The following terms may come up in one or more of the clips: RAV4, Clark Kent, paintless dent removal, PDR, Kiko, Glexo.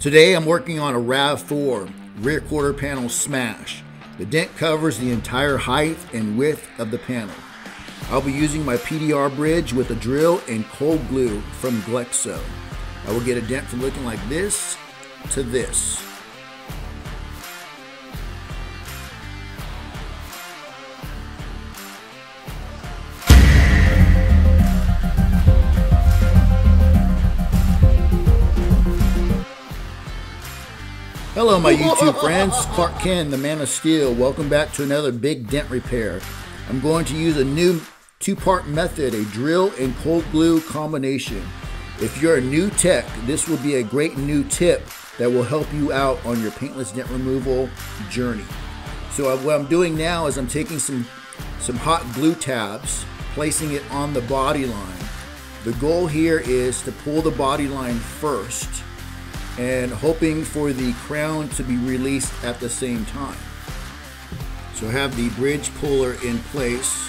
Today I'm working on a RAV4 rear quarter panel smash. The dent covers the entire height and width of the panel. I'll be using my PDR bridge with a drill and cold glue from Glexo. I will get a dent from looking like this to this. Hello my YouTube friends, Clark Kent, the Man of Steel. Welcome back to another big dent repair. I'm going to use a new two-part method, a drill and cold glue combination. If you're a new tech, this will be a great new tip that will help you out on your paintless dent removal journey. So what I'm doing now is I'm taking some hot glue tabs, placing it on the body line. The goal here is to pull the body line first, and hoping for the crown to be released at the same time. So have the bridge puller in place,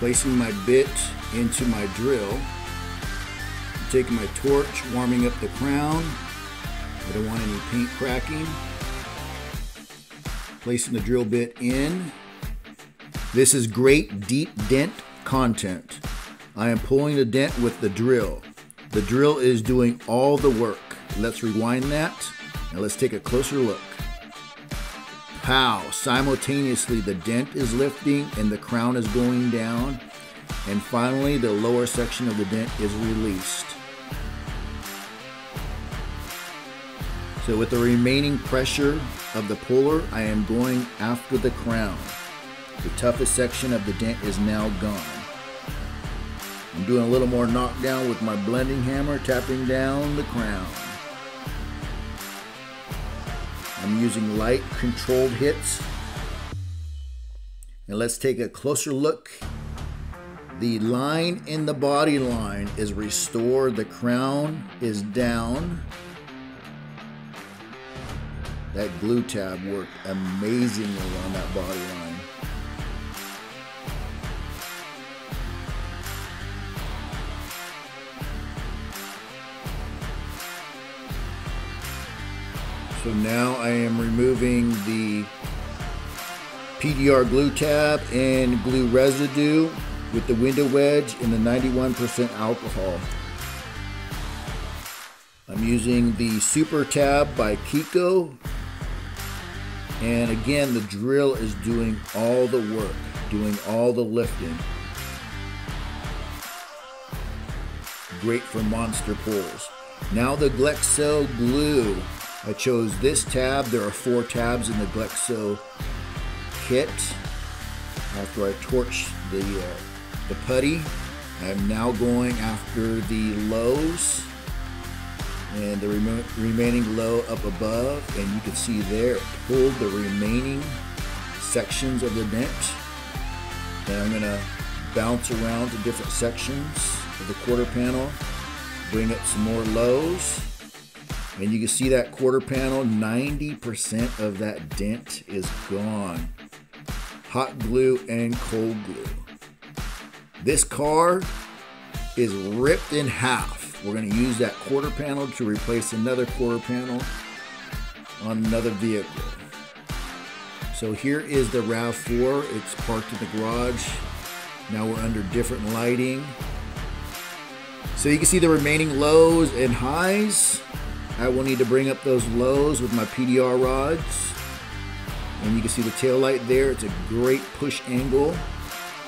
placing my bit into my drill. I'm taking my torch, warming up the crown. I don't want any paint cracking. Placing the drill bit in. This is great deep dent content. I am pulling the dent with the drill. The drill is doing all the work. Let's rewind that and let's take a closer look. Pow! Simultaneously the dent is lifting and the crown is going down, and finally the lower section of the dent is released. So with the remaining pressure of the puller, I am going after the crown. The toughest section of the dent is now gone. I'm doing a little more knockdown with my blending hammer, tapping down the crown. I'm using light, controlled hits. And let's take a closer look. The line in the body line is restored. The crown is down. That glue tab worked amazingly on that body line. So now I am removing the PDR glue tab and glue residue with the window wedge and the 91% alcohol. I'm using the Super Tab by Kiko. And again, the drill is doing all the work, doing all the lifting. Great for monster pulls. Now the Glexo glue. I chose this tab. There are 4 tabs in the Glexo kit. After I torch the putty, I'm now going after the lows and the remaining low up above, and you can see there it pulled the remaining sections of the dent. Then I'm gonna bounce around to different sections of the quarter panel, bring up some more lows. And you can see that quarter panel, 90% of that dent is gone. Hot glue and cold glue. This car is ripped in half. We're going to use that quarter panel to replace another quarter panel on another vehicle. So here is the RAV4. It's parked in the garage. Now we're under different lighting. So you can see the remaining lows and highs. I will need to bring up those lows with my PDR rods. And you can see the tail light there. It's a great push angle.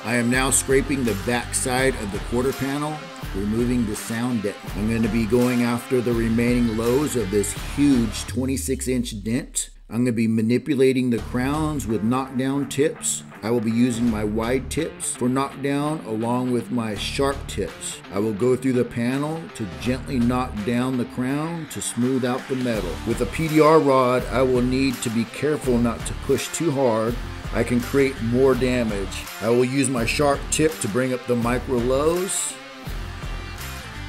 I am now scraping the back side of the quarter panel, removing the sound dent. I'm going to be going after the remaining lows of this huge 26-inch dent. I'm going to be manipulating the crowns with knockdown tips. I will be using my wide tips for knockdown along with my sharp tips. I will go through the panel to gently knock down the crown to smooth out the metal. With a PDR rod, I will need to be careful not to push too hard. I can create more damage. I will use my sharp tip to bring up the micro lows.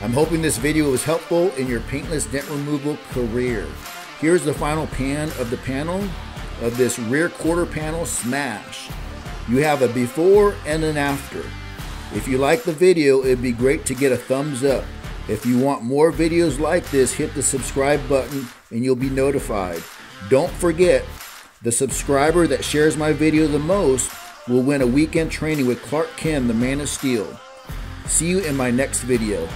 I'm hoping this video was helpful in your paintless dent removal career. Here's the final pan of the panel of this rear quarter panel smash. You have a before and an after. If you like the video, it'd be great to get a thumbs up. If you want more videos like this, hit the subscribe button and you'll be notified. Don't forget, the subscriber that shares my video the most will win a weekend training with Clark Kent, the Man of Steel. See you in my next video.